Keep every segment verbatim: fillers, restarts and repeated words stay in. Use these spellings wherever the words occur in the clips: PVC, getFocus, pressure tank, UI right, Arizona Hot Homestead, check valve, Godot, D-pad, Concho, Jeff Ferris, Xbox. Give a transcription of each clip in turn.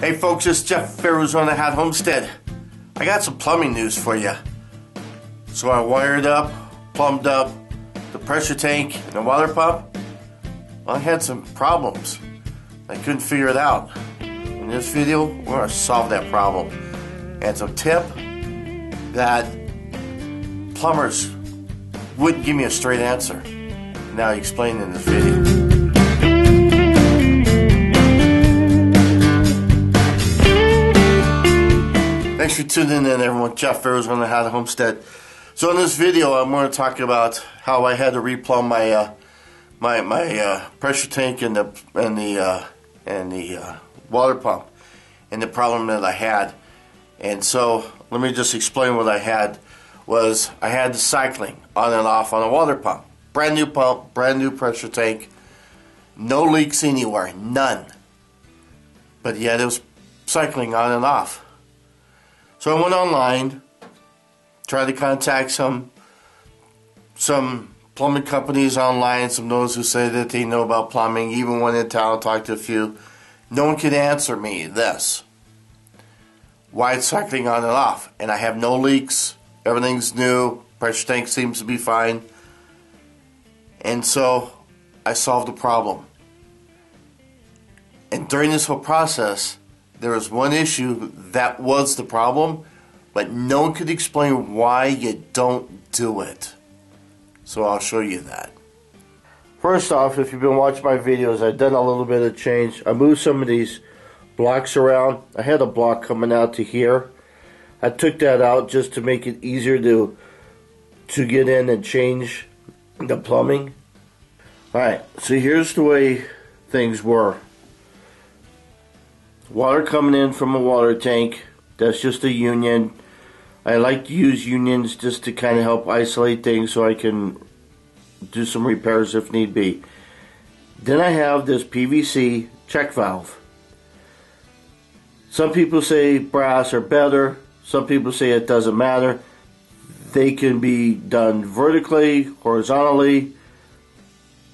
Hey folks, it's Jeff Ferris on the Hot Homestead. I got some plumbing news for you. So I wired up, plumbed up the pressure tank and the water pump. Well, I had some problems. I couldn't figure it out. In this video, we're going to solve that problem. And some tip that plumbers wouldn't give me a straight answer. Now I explain in this video. Thanks for tuning in, everyone. Jeff Ferris on the Hot Homestead. So in this video, I'm going to talk about how I had to replumb my uh, my my uh, pressure tank and the and the uh, and the uh, water pump, and the problem that I had. And so let me just explain what I had. Was I had the cycling on and off on a water pump, brand new pump, brand new pressure tank, no leaks anywhere, none. But yet it was cycling on and off. So I went online, tried to contact some some plumbing companies online, some those who say that they know about plumbing, even went in town, talked to a few. No one could answer me this. Why it's cycling on and off, and I have no leaks, everything's new, pressure tank seems to be fine. And so I solved the problem. And during this whole process, there was one issue that was the problem, but no one could explain why you don't do it. So I'll show you that. First off, if you've been watching my videos, I've done a little bit of change. I moved some of these blocks around. I had a block coming out to here. I took that out just to make it easier to, to get in and change the plumbing. Alright, so here's the way things were. Water coming in from a water tank, that's just a union. I like to use unions just to kind of help isolate things so I can do some repairs if need be. Then I have this P V C check valve. Some people say brass are better, some people say it doesn't matter. They can be done vertically, horizontally,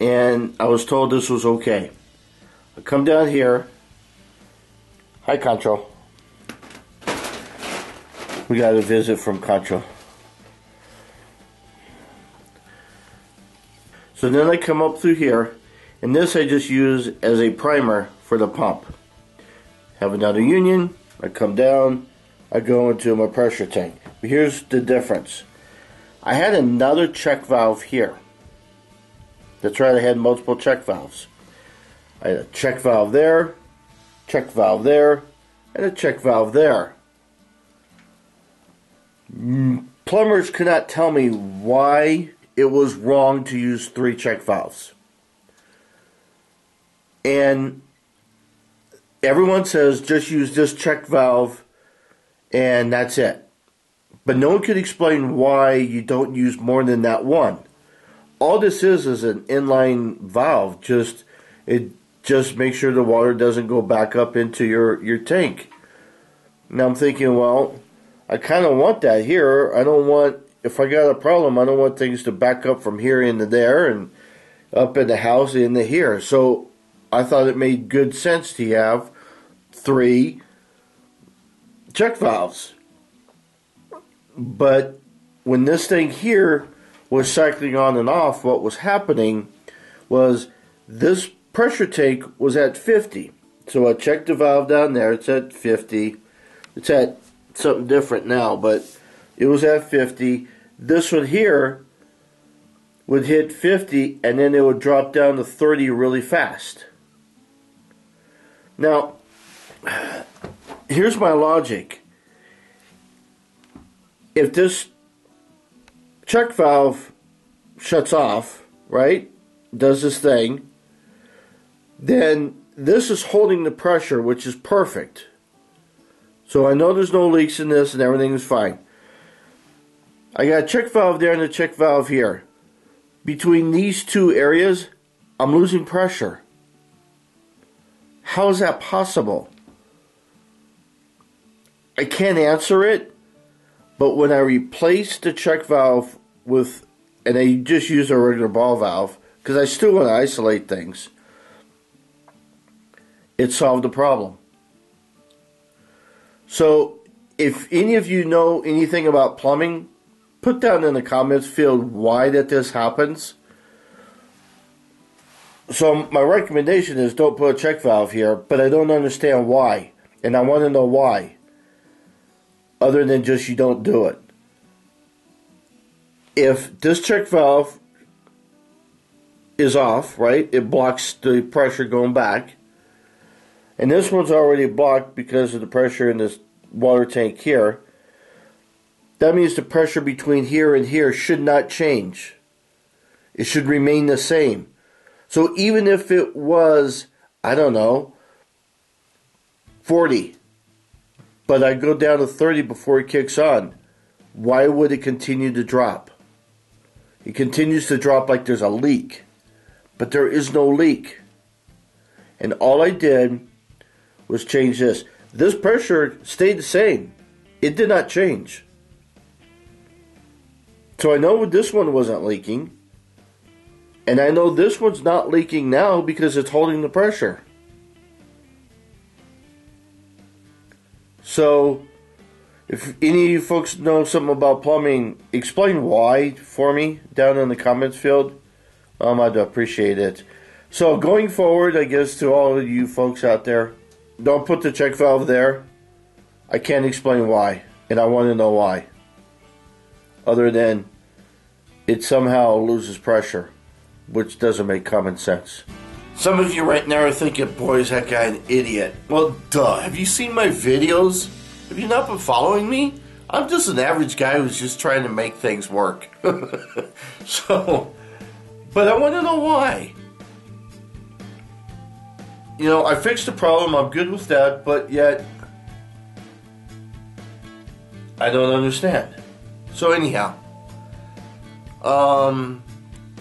and I was told this was okay. I come down here. Hi, Concho. We got a visit from Concho. So then I come up through here, and this I just use as a primer for the pump. Have another union, I come down, I go into my pressure tank. But here's the difference. I had another check valve here. That's right, I had multiple check valves. I had a check valve there, check valve there, and a check valve there. Plumbers could not tell me why it was wrong to use three check valves. And everyone says just use this check valve and that's it. But no one could explain why you don't use more than that one. All this is is an inline valve, just it just make sure the water doesn't go back up into your, your tank. Now I'm thinking, well, I kind of want that here. I don't want, if I got a problem, I don't want things to back up from here into there and up in the house into here. So I thought it made good sense to have three check valves. But when this thing here was cycling on and off, what was happening was this pressure tank was at fifty, so I checked the valve down there, it's at fifty, it's at something different now, but it was at fifty. This one here would hit fifty and then it would drop down to thirty really fast. Now here's my logic. If this check valve shuts off, right, does this thing, then this is holding the pressure, which is perfect. So I know there's no leaks in this and everything is fine. I got a check valve there and a check valve here. Between these two areas, I'm losing pressure. How is that possible? I can't answer it, but when I replace the check valve with, and I just use a regular ball valve, because I still want to isolate things, it solved the problem. So if any of you know anything about plumbing, put down in the comments field why that this happens. So my recommendation is don't put a check valve here, but I don't understand why, and I want to know why, other than just you don't do it. If this check valve is off, right, it blocks the pressure going back, and this one's already blocked because of the pressure in this water tank here, that means the pressure between here and here should not change. It should remain the same. So even if it was, I don't know, forty, but I go down to thirty before it kicks on, why would it continue to drop? It continues to drop like there's a leak, but there is no leak. And all I did was change this. This pressure stayed the same. It did not change. So I know this one wasn't leaking. And I know this one's not leaking now because it's holding the pressure. So, if any of you folks know something about plumbing, explain why for me down in the comments field. Um, I'd appreciate it. So, going forward, I guess, to all of you folks out there, don't put the check valve there. I can't explain why, and I want to know why. Other than it somehow loses pressure, which doesn't make common sense. Some of you right now are thinking, boy, is that guy an idiot? Well, duh. Have you seen my videos? Have you not been following me? I'm just an average guy who's just trying to make things work. So, but I want to know why. You know, I fixed the problem. I'm good with that. But yet, I don't understand. So anyhow, um...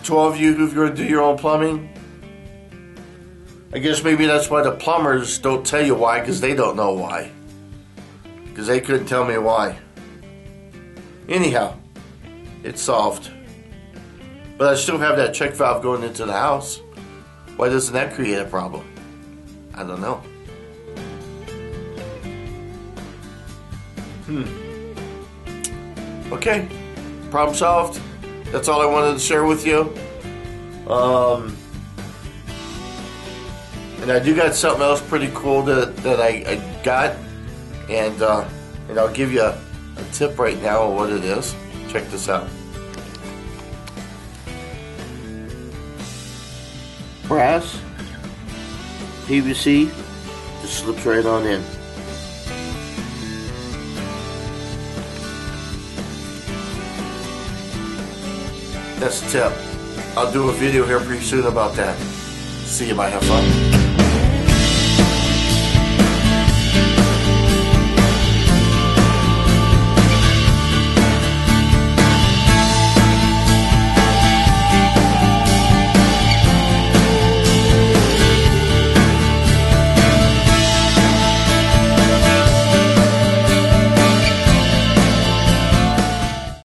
to all of you who are going to do your own plumbing, I guess maybe that's why the plumbers don't tell you why, because they don't know why, because they couldn't tell me why. Anyhow, it's solved, but I still have that check valve going into the house. Why doesn't that create a problem? I don't know. Hmm. Okay, problem solved. That's all I wanted to share with you. Um, and I do got something else pretty cool that, that I, I got. And, uh, and I'll give you a, a tip right now of what it is. Check this out. Brass, P V C, just slips right on in. That's the tip. I'll do a video here pretty soon about that. See you, might have fun.